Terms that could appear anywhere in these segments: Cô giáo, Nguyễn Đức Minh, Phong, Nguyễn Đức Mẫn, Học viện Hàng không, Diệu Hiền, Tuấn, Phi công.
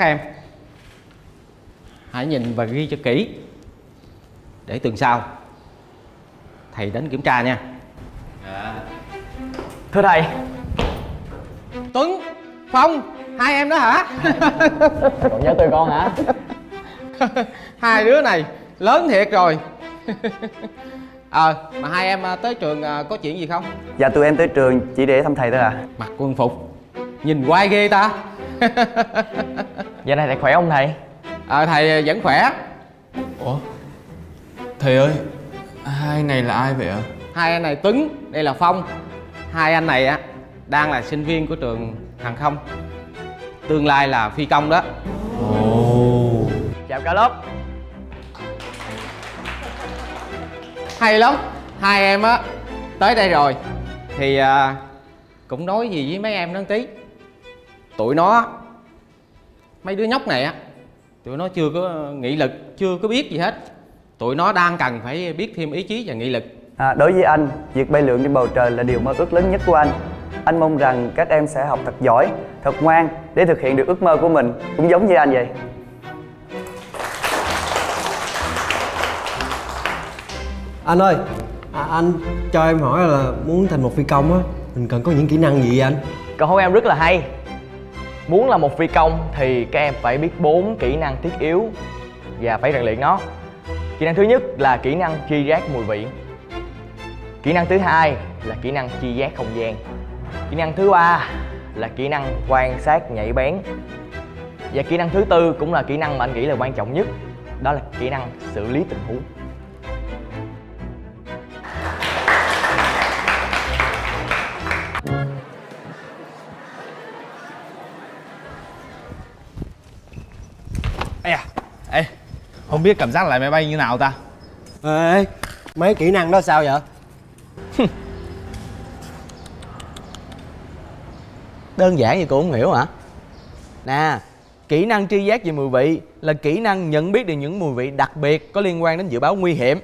các em hãy nhìn và ghi cho kỹ để tuần sau thầy đến kiểm tra nha. Thưa thầy, Tuấn, Phong, hai em đó hả? Còn nhớ tụi con hả? Hai đứa này lớn thiệt rồi. Mà hai em tới trường có chuyện gì không? Dạ tụi em tới trường chỉ để thăm thầy thôi à. Mặc quân phục nhìn quay ghê ta. Dạ này thầy khỏe không thầy? Thầy vẫn khỏe. Ủa? Thầy ơi, hai này là ai vậy ạ? Hai anh này Tuấn, đây là Phong. Hai anh này á đang là sinh viên của trường hàng không, tương lai là phi công đó. Chào cả lớp. Hay lắm, hai em á tới đây rồi thì cũng nói gì với mấy em nó tí. Tụi nó, mấy đứa nhóc này á, tụi nó chưa có nghị lực, chưa có biết gì hết. Tụi nó đang cần phải biết thêm ý chí và nghị lực. Đối với anh, việc bay lượn trên bầu trời là điều mơ ước lớn nhất của anh. Anh mong rằng các em sẽ học thật giỏi, thật ngoan để thực hiện được ước mơ của mình, cũng giống như anh vậy. Anh ơi, anh cho em hỏi là muốn thành một phi công á, mình cần có những kỹ năng gì anh? Câu hỏi em rất là hay. Muốn là một phi công thì các em phải biết 4 kỹ năng thiết yếu và phải rèn luyện nó. Kỹ năng thứ nhất là kỹ năng tri giác mùi vị. Kỹ năng thứ hai là kỹ năng tri giác không gian. Kỹ năng thứ ba là kỹ năng quan sát nhạy bén. Và kỹ năng thứ tư cũng là kỹ năng mà anh nghĩ là quan trọng nhất, đó là kỹ năng xử lý tình huống. Ê, không biết cảm giác lái máy bay như nào ta? Ê, mấy kỹ năng đó sao vậy? Đơn giản vậy cô không hiểu hả? Nè, kỹ năng tri giác về mùi vị là kỹ năng nhận biết được những mùi vị đặc biệt có liên quan đến dự báo nguy hiểm.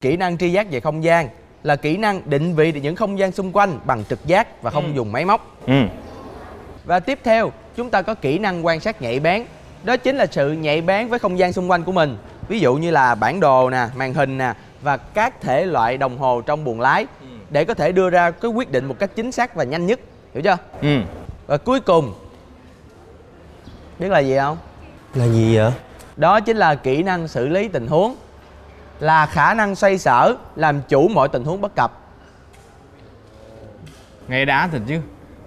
Kỹ năng tri giác về không gian là kỹ năng định vị được những không gian xung quanh bằng trực giác và không dùng máy móc. Và tiếp theo, chúng ta có kỹ năng quan sát nhạy bén. Đó chính là sự nhạy bén với không gian xung quanh của mình. Ví dụ như là bản đồ nè, màn hình nè, và các thể loại đồng hồ trong buồng lái, để có thể đưa ra cái quyết định một cách chính xác và nhanh nhất. Hiểu chưa? Và cuối cùng, biết là gì không? Là gì vậy? Đó chính là kỹ năng xử lý tình huống. Là khả năng xoay sở, làm chủ mọi tình huống bất cập. Nghe đã thật chứ.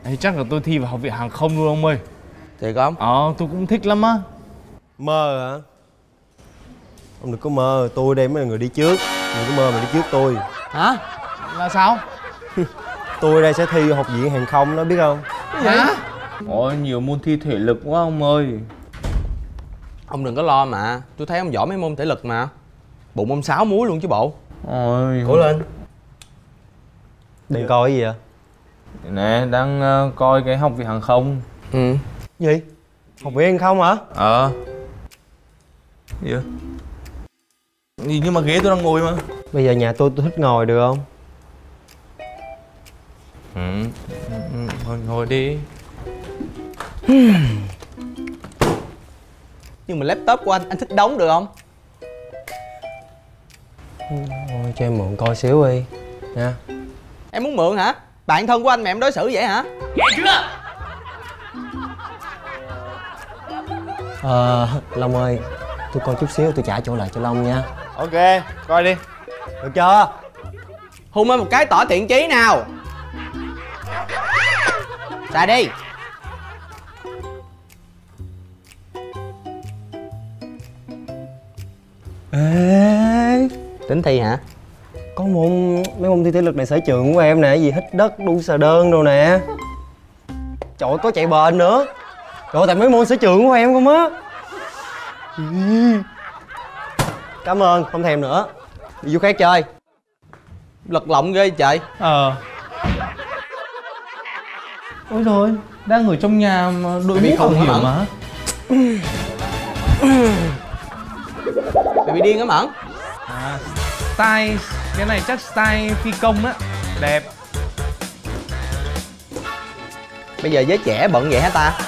Ê, chắc là tôi thi vào Học viện Hàng không luôn ông ơi. Thiệt không? Tôi cũng thích lắm á. Mơ hả? Không được có mơ, tôi đây mới là người đi trước. Đừng có mơ mà đi trước tôi. Hả? Là sao? Tôi đây sẽ thi Học viện Hàng không đó, biết không? Hả? Ôi, nhiều môn thi thể lực quá ông ơi. Ông đừng có lo mà, tôi thấy ông giỏi mấy môn thể lực mà. Bộ môn 6 múi luôn chứ bộ. Ôi, cố lên. Đang coi cái gì vậy? Nè, đang coi cái Học viện Hàng không. Gì? Học viện không hả? Gì vậy? Gì nhưng mà ghế tôi đang ngồi mà. Bây giờ nhà tôi thích ngồi được không? Ngồi đi. Nhưng mà laptop của anh thích đóng được không? Thôi cho em mượn coi xíu đi nha. Em muốn mượn hả? Bạn thân của anh mà em đối xử vậy hả? Vậy chưa? Long ơi, tôi coi chút xíu tôi trả chỗ lại cho Long nha. Ok, coi đi. Được chưa? Hùng ơi một cái tỏ thiện chí nào. Xài đi. Ê, tính thi hả? Có mấy môn thi thể lực này sở trường của em nè, gì hít đất, đu xà đơn đồ nè. Trời ơi, có chạy bền nữa. Trời ơi, tại mấy môn sở trường của em không á. Cảm ơn, không thèm nữa. Đi vô khác chơi. Lật lọng ghê trời. Ôi rồi, đang ở trong nhà mà đội mũ không hiểu mà. Mày bị điên á Mẫn. Style, cái này chắc style phi công á. Đẹp. Bây giờ giới trẻ bận vậy hả ta?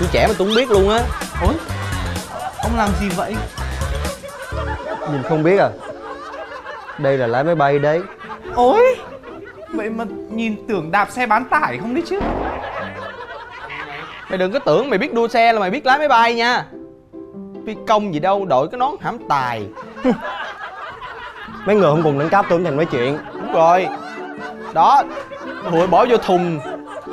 Tôi trẻ mà tôi không biết luôn á. Ôi, ông làm gì vậy? Nhìn không biết à? Đây là lái máy bay đấy. Ôi, vậy mà nhìn tưởng đạp xe bán tải không đấy chứ. Mày đừng có tưởng mày biết đua xe là mày biết lái máy bay nha. Phi công gì đâu, đội cái nón hãm tài. Mấy người không cùng nâng cấp tưởng thành mấy chuyện. Đúng rồi. Đó, hồi bỏ vô thùng.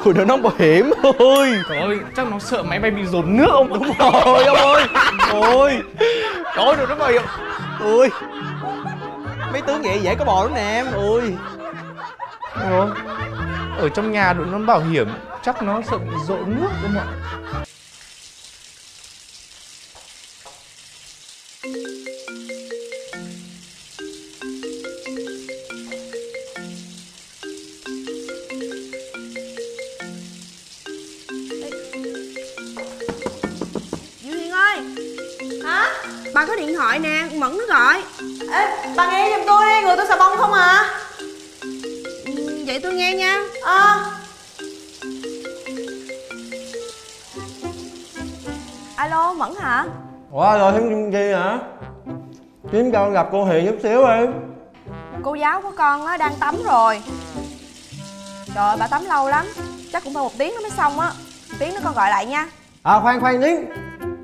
Hồi đó nó bảo hiểm ơi. Trời ơi, chắc nó sợ máy bay bị dồn nước ông. Đúng rồi ông ơi. Ôi, trời ơi, nó bảo hiểm. Ôi, mấy tướng vậy dễ có bò lắm nè em. Ôi, ở trong nhà đội nó bảo hiểm. Chắc nó sợ bị dồn nước đúng không ạ? Bà có điện thoại nè, Mẫn nó gọi. Ê, bà nghe giùm tôi đi, người tôi xà bông không à? Ừ, vậy tôi nghe nha. Alo, Mẫn hả? Ủa, rồi thím gì hả? Thím cho con gặp cô Hiền chút xíu đi. Cô giáo của con á, đang tắm rồi. Trời ơi, bà tắm lâu lắm. Chắc cũng phải 1 tiếng nó mới xong á. 1 tiếng nữa con gọi lại nha. À, khoan Thím.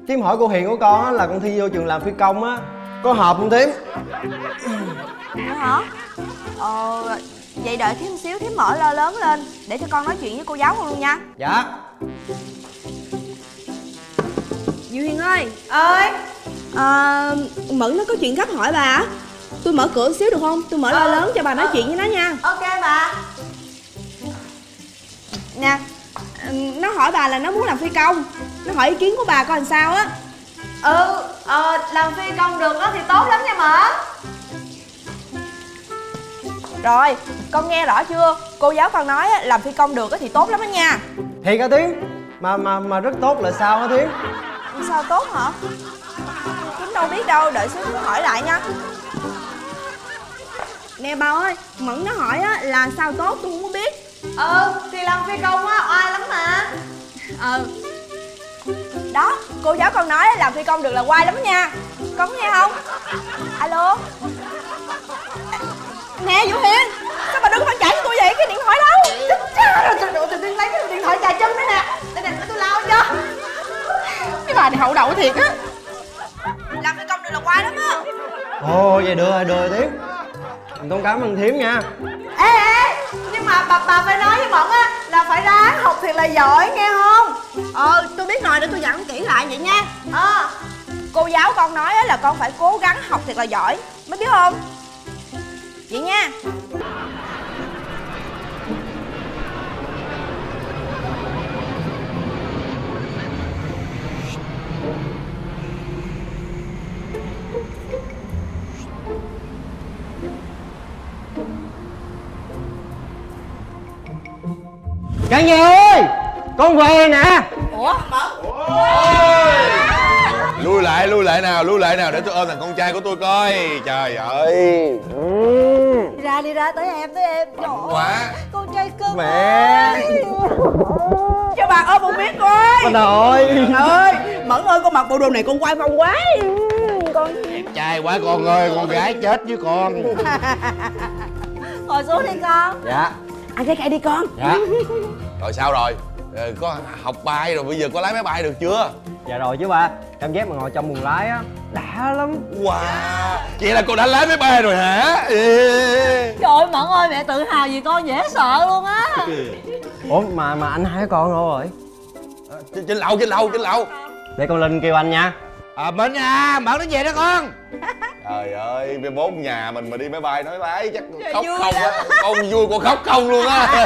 Thím hỏi cô Hiền của con á, là con thi vô trường làm phi công á, có hợp không Thím? Hả? Vậy đợi Thím xíu, Thím mở lo lớn lên để cho con nói chuyện với cô giáo con luôn nha. Dạ. Diệu Hiền ơi. Ơi. Mẫn nó có chuyện gấp hỏi bà. Tôi mở cửa xíu được không? Tôi mở lo lớn cho bà nói chuyện với nó nha. Ok bà. Nè, nó hỏi bà là nó muốn làm phi công. Nó hỏi ý kiến của bà coi làm sao á. Làm phi công được đó thì tốt lắm nha Mẫn. Rồi, con nghe rõ chưa? Cô giáo con nói làm phi công được đó thì tốt lắm đó nha. Thiệt hả Tiến? Mà rất tốt là sao hả Tiến? Sao tốt hả? Chúng đâu biết đâu, đợi xíu hỏi lại nha. Nè bà ơi, Mẫn nó hỏi là sao tốt tôi không có biết. Thì làm phi công á, oai lắm mà. Đó, cô giáo con nói làm phi công được là oai lắm nha. Con có nghe không? Alo. Nè Diệu Hiền, sao bà đứng phải chạy cho tôi vậy? Cái điện thoại đâu? Tự nhiên lấy cái điện thoại chà chân đó nè. Để tôi lao cho. Cái bà này hậu đậu thiệt á. Làm phi công được là oai lắm á. Ồ, vậy được rồi Thím. Mình thông cảm ơn Thím nha. Ê, nhưng mà bà phải nói với Mẫn á là phải ráng học thiệt là giỏi nghe không? Tôi biết rồi, để tôi dặn kỹ lại vậy nha. Cô giáo con nói là con phải cố gắng học thiệt là giỏi, mới biết không? Vậy nha. Cả nhà ơi, con về nè. Ủa? Lui lại nào, để tôi ôm thằng con trai của tôi coi. Trời ơi. Đi ra, tới em. Trời quá. Con trai cưng mẹ. Cho bà ôm một miếng coi. Con ơi, Mẫn ơi, con mặc bộ đồ này con quay phong quá. Con đẹp trai quá con ơi, con gái chết với con. Ngồi xuống đi con. Dạ. Ăn trái cây đi con. Dạ. Rồi sao rồi? Có học bay rồi, bây giờ có lái máy bay được chưa? Dạ rồi chứ ba. Cảm giác mà ngồi trong buồng lái á, đã lắm. Wow. Vậy là cô đã lái máy bay rồi hả? Trời ơi Mẫn ơi, mẹ tự hào vì con dễ sợ luôn á. Ủa mà anh hai con đâu rồi? Trên lầu. Để con lên kêu anh nha. Mẫn à, Mẫn nó về đó con. Trời ơi, mai mốt nhà mình mà đi máy bay nói lái chắc trời khóc không á. Con vui con khóc không luôn á.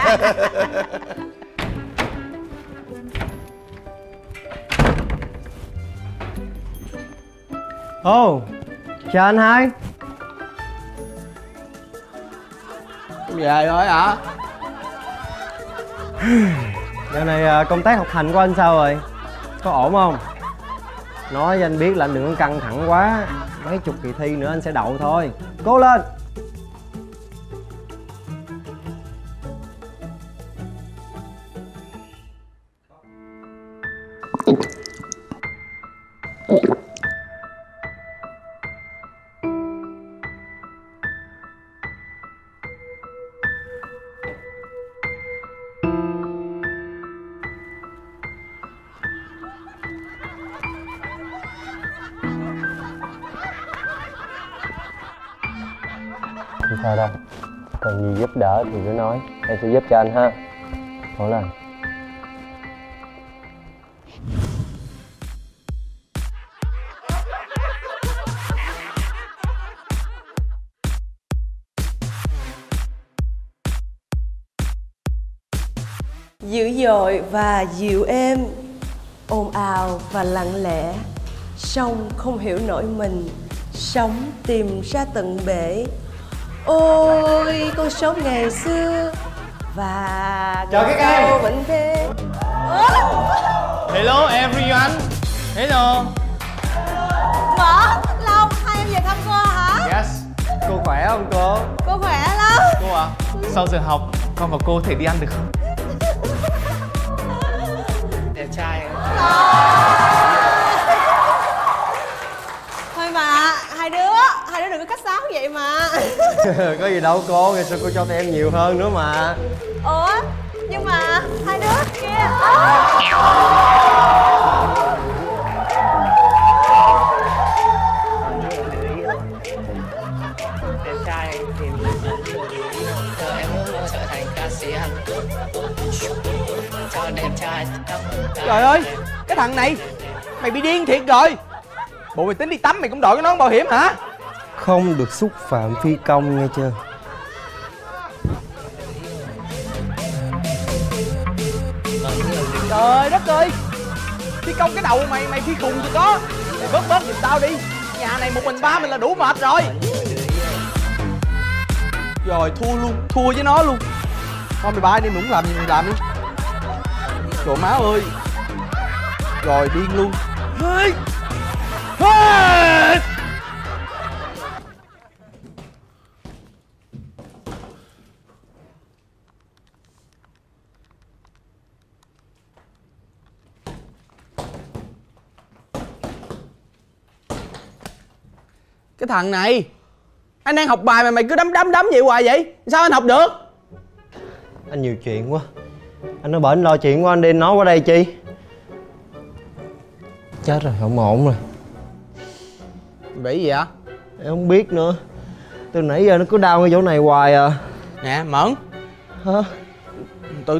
Chào anh hai. Về rồi hả? Giờ này công tác học hành của anh sao rồi? Có ổn không? Nói với anh biết là anh đừng có căng thẳng quá. Mấy chục kỳ thi nữa anh sẽ đậu thôi. Cố lên. Không sao đâu, cần gì giúp đỡ thì cứ nói, em sẽ giúp cho anh ha. Cố lên. Dữ dội và dịu êm, ồn ào và lặng lẽ, sông không hiểu nổi mình, sóng tìm ra tận bể. Ôi con sóng ngày xưa và câu vẫn thế. Hello everyone. Hello. Mở Long, hai em về thăm cô hả? Yes. Cô khỏe không cô? Cô khỏe lắm. Cô ạ, sau giờ học con và cô thể đi ăn được không? Đẹp trai em. Thôi mà, hai đứa đừng có cách sáo vậy mà. Có gì đâu cô, ngày xưa cô cho tụi em nhiều hơn nữa mà. Ủa, nhưng mà hai đứa kia. Đẹp trai em thì em muốn trở thành ca sĩ Hàn Quốc. Trời ơi, cái thằng này, mày bị điên thiệt rồi. Bộ mày tính đi tắm mày cũng đội cái nón bảo hiểm hả? Không được xúc phạm phi công nghe chưa. Trời đất ơi, phi công cái đầu mày, mày phi khùng chứ có. Mày bớt giùm tao đi. Nhà này một mình ba mình là đủ mệt rồi. Rồi thua luôn, thua với nó luôn. Thôi mày bay đi, mày cũng làm gì mày làm đi. Trời má ơi. Rồi điên luôn. Cái thằng này, anh đang học bài mà mày cứ đấm vậy hoài vậy? Sao anh học được? Anh nhiều chuyện quá. Anh nói bởi anh lo chuyện của anh đi, nói qua đây chi. Chết rồi, không ổn rồi. Bị gì vậy? Em không biết nữa. Từ nãy giờ nó cứ đau ngay chỗ này hoài à. Nè, Mẫn. Hả?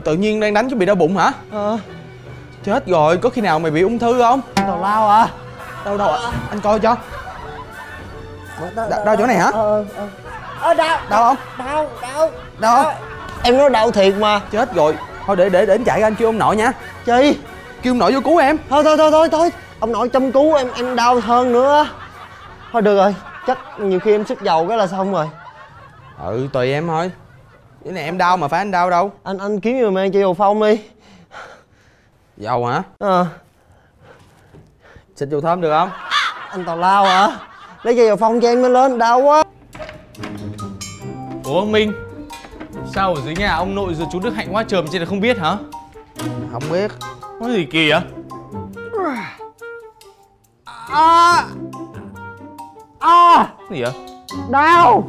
Tự nhiên đang đánh cho bị đau bụng hả? Hả? Chết rồi, có khi nào mày bị ung thư không? Đầu lao à? Đau đầu à? Anh coi cho. Đau chỗ này hả? Đau. Đau không? Đau. Đau. Em nói đau thiệt mà. Chết rồi. Thôi để em chạy ra, anh kêu ông nội nha. Chi? Kêu ông nội vô cứu em. Thôi. Ông nội chăm cứu em đau hơn nữa. Thôi được rồi, chắc nhiều khi em sức dầu cái là xong rồi. Ừ, tùy em thôi. Cái này em đau mà phải anh đau đâu. Anh kiếm giùm em cho Phong đi. Dầu hả? Xịt dầu thơm được không? Anh tào lao hả? Lấy cho Phong cho em mới lên, đau quá. Ủa Minh, sao ở dưới nhà ông nội rồi chú Đức Hạnh quá trời mà chị lại không biết hả? Không biết. Nói gì kỳ vậy? Cái gì vậy? Đau.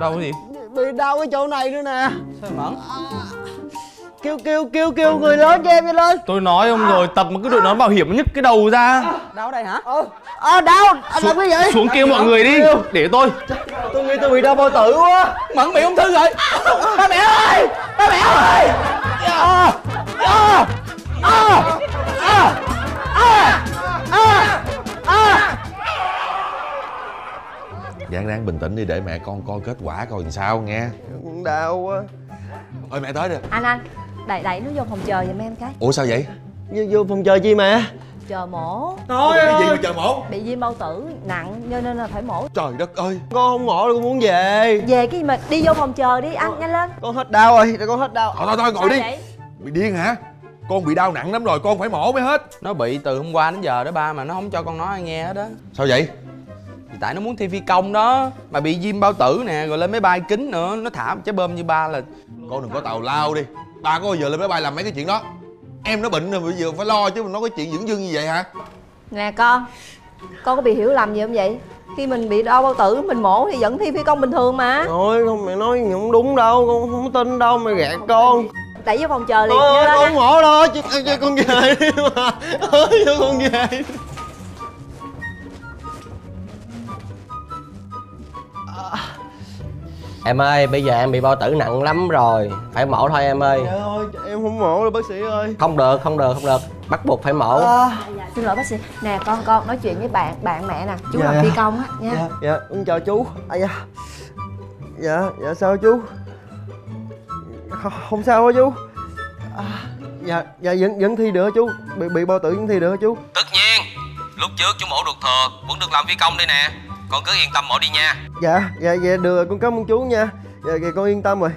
Đau cái gì? Bị đau cái chỗ này nữa nè. Sao Mẫn? Kêu người lớn cho em đi lên. Tôi nói ông rồi, tập mà cứ đội nón bảo hiểm nhức cái đầu ra. Đau ở đây hả? Đau. Anh làm cái gì? Xuống kêu mọi người đi. Để tôi. Tôi nghĩ tôi bị đau bao tử quá. Mẫn bị ung thư rồi. Ba mẹ ơi! Ba mẹ ơi! Giang ráng bình tĩnh đi để mẹ con coi kết quả coi làm sao nghe. Cũng đau quá. Ôi mẹ tới rồi. Anh đẩy nó vô phòng chờ giùm em cái. Ủa sao vậy? Vô phòng chờ chi mẹ? Chờ mổ. Thôi ơi. Bị gì mà chờ mổ? Bị viêm bao tử nặng cho nên là phải mổ. Trời đất ơi. Con không mổ đâu, con muốn về. Về cái gì mà đi vô phòng chờ đi anh, nhanh lên. Con hết đau rồi, để con hết đau. Thôi ngồi sao đi. Vậy? Bị điên hả? Con bị đau nặng lắm rồi, con phải mổ mới hết. Nó bị từ hôm qua đến giờ đó ba, mà nó không cho con nói ai nghe hết đó. Sao vậy? Tại nó muốn thi phi công đó mà bị viêm bao tử nè, rồi lên máy bay kính nữa, nó thả trái bơm như ba là. Con đừng có tào lao đi, ba có bao giờ lên máy bay làm mấy cái chuyện đó. Em nó bệnh rồi bây giờ phải lo chứ, nó có chuyện dưỡng dưng như vậy hả? Nè con có bị hiểu lầm gì không vậy? Khi mình bị đau bao tử mình mổ thì vẫn thi phi công bình thường mà. Thôi không, mẹ nói không đúng đâu, con không tin đâu, mày gạt con. Đẩy vô phòng chờ liền. Ôi con mổ đó chứ, cho con về đi mà. Ơi cho con về. Em ơi, bây giờ em bị bao tử nặng lắm rồi. Phải mổ thôi em ơi. Trời ơi, em không mổ đâu bác sĩ ơi. Không được. Bắt buộc phải mổ. Xin lỗi bác sĩ. Nè con nói chuyện với bạn mẹ nè. Chú làm phi công á nha. Dạ, chào chú. Dạ, sao chú? Không sao hả chú? Dạ, vẫn thi được chú. Bị bao tử vẫn thi được chú. Tất nhiên. Lúc trước chú mổ được thừa, vẫn được làm phi công đây nè. Con cứ yên tâm mổ đi nha. Dạ, được rồi, con cảm ơn chú nha. Dạ, con yên tâm rồi.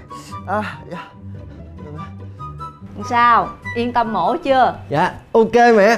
Sao? Yên tâm mổ chưa? Dạ, ok mẹ.